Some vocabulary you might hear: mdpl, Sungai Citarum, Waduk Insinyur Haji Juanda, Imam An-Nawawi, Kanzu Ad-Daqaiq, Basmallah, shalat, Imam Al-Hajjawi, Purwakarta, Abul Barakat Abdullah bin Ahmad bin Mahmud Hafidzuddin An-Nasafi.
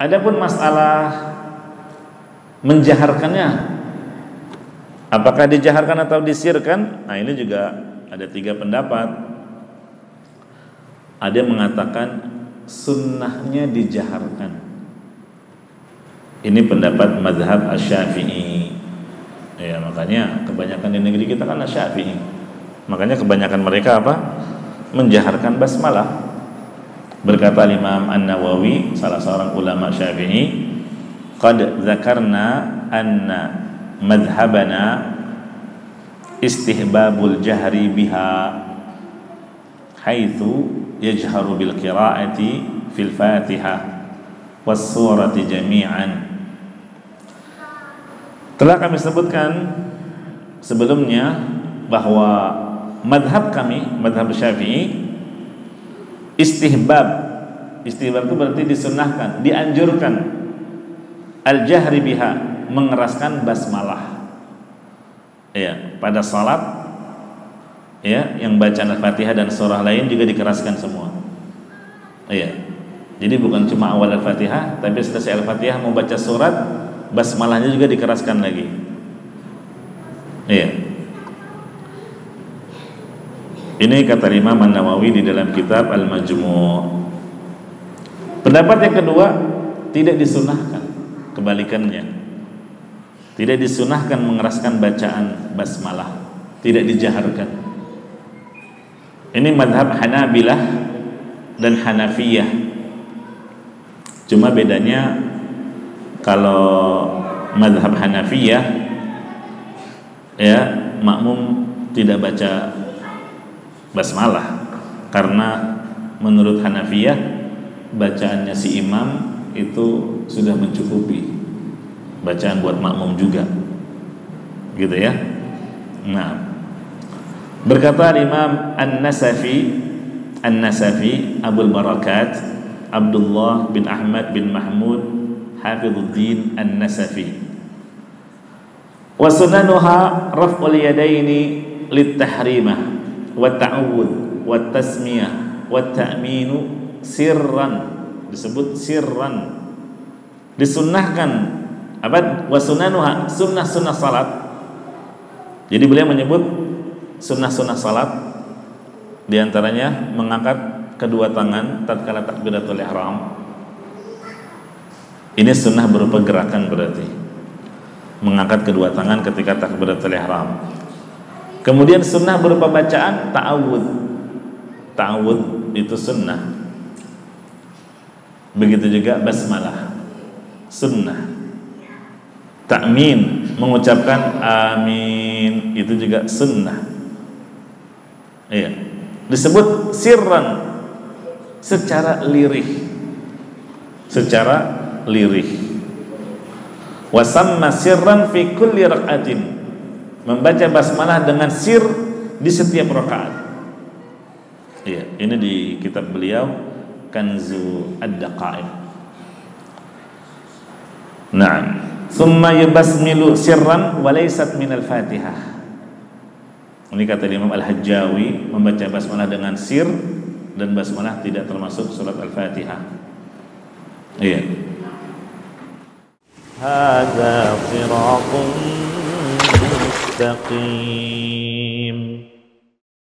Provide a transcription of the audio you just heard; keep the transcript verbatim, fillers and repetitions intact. Adapun masalah menjaharkannya, apakah dijaharkan atau disirkan? Nah, ini juga ada tiga pendapat. Ada yang mengatakan sunnahnya dijaharkan. Ini pendapat mazhab Asy-Syafi'i. Ya, makanya kebanyakan di negeri kita kan Asy-Syafi'i. Makanya kebanyakan mereka apa? Menjaharkan basmalah. Berkata Imam An-Nawawi, salah seorang ulama Syafi'i, "Qad zakarna anna madhhabana istihbabul jahri biha haitsu yajharu bil qira'ati fil Fatihah was surati jami'an." Telah kami sebutkan sebelumnya bahwa madhab kami, madhab Syafi'i, istihbab, istihbab itu berarti disunnahkan, dianjurkan, al-jahri biha, mengeraskan basmalah ya pada salat. Ya, yang bacaan Al-Fatihah dan surah lain juga dikeraskan semua. Iya. Jadi bukan cuma awal Al-Fatihah, tapi setelah Al-Fatihah mau baca surat, basmalahnya juga dikeraskan lagi. Iya. Ini kata Imam An-Nawawi di dalam kitab Al-Majmu'. Pendapat yang kedua, tidak disunahkan, kebalikannya. Tidak disunahkan mengeraskan bacaan basmalah, tidak dijaharkan. Ini madhab Hanabilah dan Hanafiyah. Cuma bedanya, kalau madhab Hanafiyah ya makmum tidak baca basmalah, karena menurut Hanafiyah bacaannya si imam itu sudah mencukupi bacaan buat makmum juga, gitu ya. Nah, berkata Imam An-Nasafi, An-Nasafi Abul Barakat Abdullah bin Ahmad bin Mahmud Hafidzuddin An-Nasafi, "Wa sunanuha raf'ul yadaini lit-tahrimah wa ta'awud wa tasmiyah wa ta'minu sirran." Disebut sirran, disunnahkan apa? Wa sunanuha, sunnah-sunnah salat. Jadi beliau menyebut sunnah-sunnah salat, diantaranya mengangkat kedua tangan tatkala takbiratul ihram. Ini sunnah berupa gerakan, berarti mengangkat kedua tangan ketika takbiratul ihram. Kemudian sunnah berupa bacaan ta'awud. Ta'awud itu sunnah. Begitu juga basmalah sunnah. Ta'min, mengucapkan amin, itu juga sunnah. Iya. Disebut sirran, secara lirih. Secara lirih. Wa samma sirran fi kulli rak'atin. Membaca basmalah dengan sir di setiap rakaat. Iya, ini di kitab beliau Kanzu Ad-Daqaiq. Naam. Tsumma yubasmilu sirran wa laysat minal Fatihah. Ini kata Imam Al-Hajjawi, membaca basmalah dengan sir dan basmalah tidak termasuk surat Al-Fatihah. Iya. Hadza shirathun mustaqim.